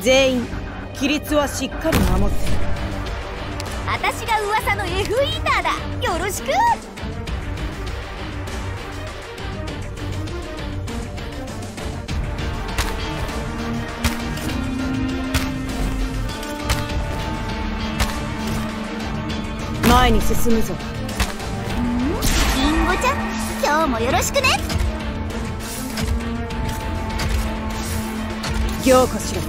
全員規律はしっかり守ってる。私が噂の F イーターだ。よろしく。前に進むぞ。リンゴちゃん、今日もよろしくね。行こしら。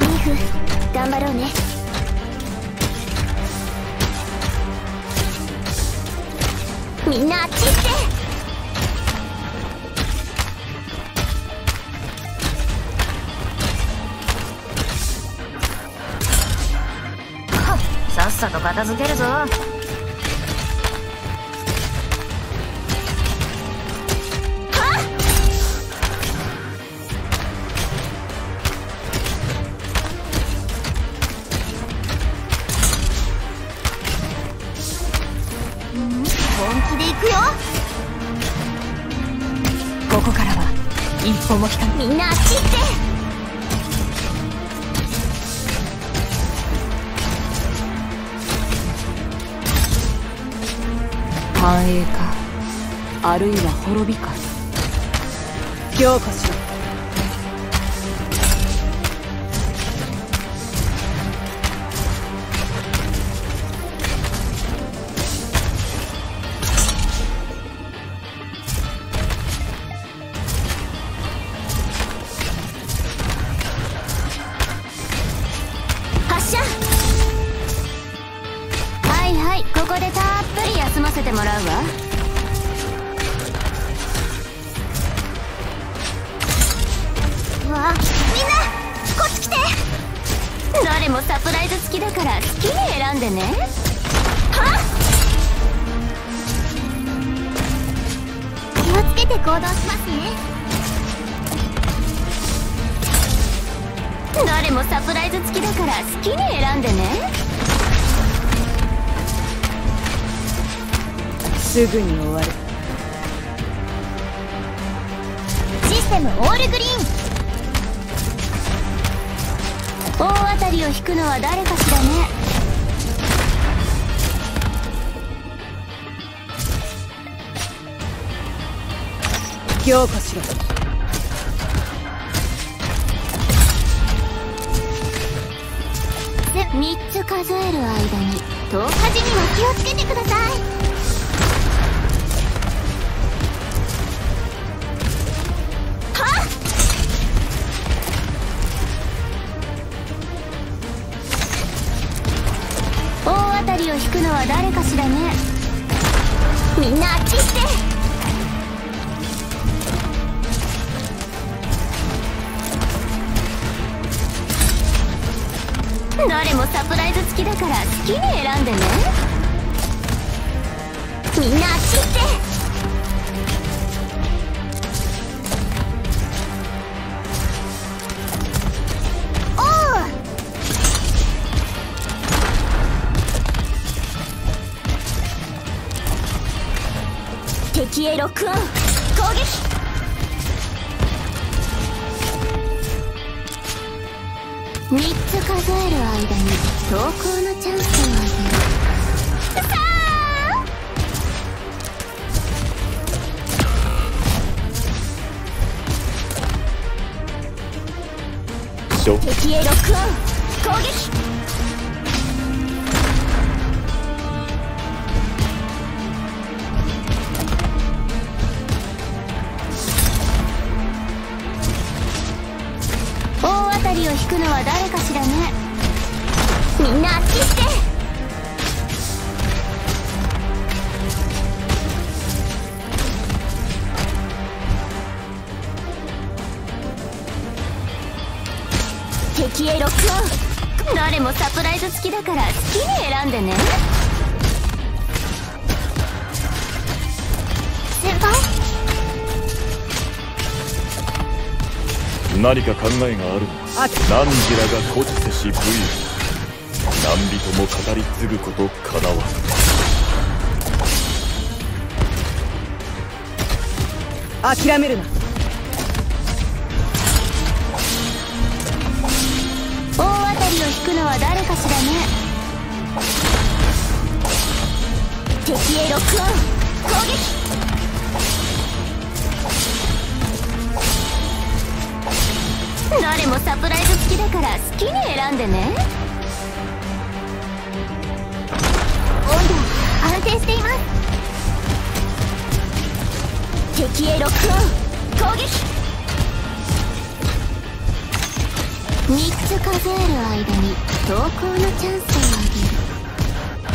リーフ、頑張ろうね。みんなあっち行って。さっさと片付けるぞ。みんなあっち行って。繁栄か、あるいは滅びか。強化しろ。すぐに終わる。システムオールグリーン。大当たりを引くのは誰かしらね。強化しろ。3つ数える間にトウカジにも気をつけてください。引くのは誰かしらね。みんなあっち行って。誰もサプライズ付きだから好きに選んでね。みんなあっち行って。敵へロックオン。攻撃。3つ数える間に投稿のチャンスをあげる。さあ。敵へロックオン。攻撃。引くのは誰かしらね。みんなあっち行って。敵へロックオン。誰もサプライズ付きだから好きに選んでね。先輩、何か考えがあるのか。何時らがこちせし武勇、何人も語り継ぐことかなわず。諦めるな。くのは誰かしらね。敵へロックオン攻撃。誰もサプライズ好きだから好きに選んでね。温度安定しています。敵へロックオン攻撃。3つ数える間に投稿のチャンスをあげる。さあ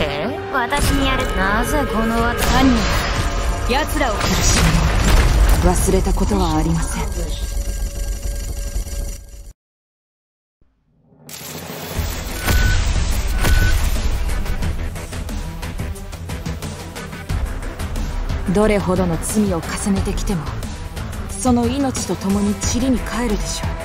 え私にやる。なぜこの輪単に奴らを苦しむの忘れたことはありません。どれほどの罪を重ねてきてもその命と共に塵に帰るでしょう。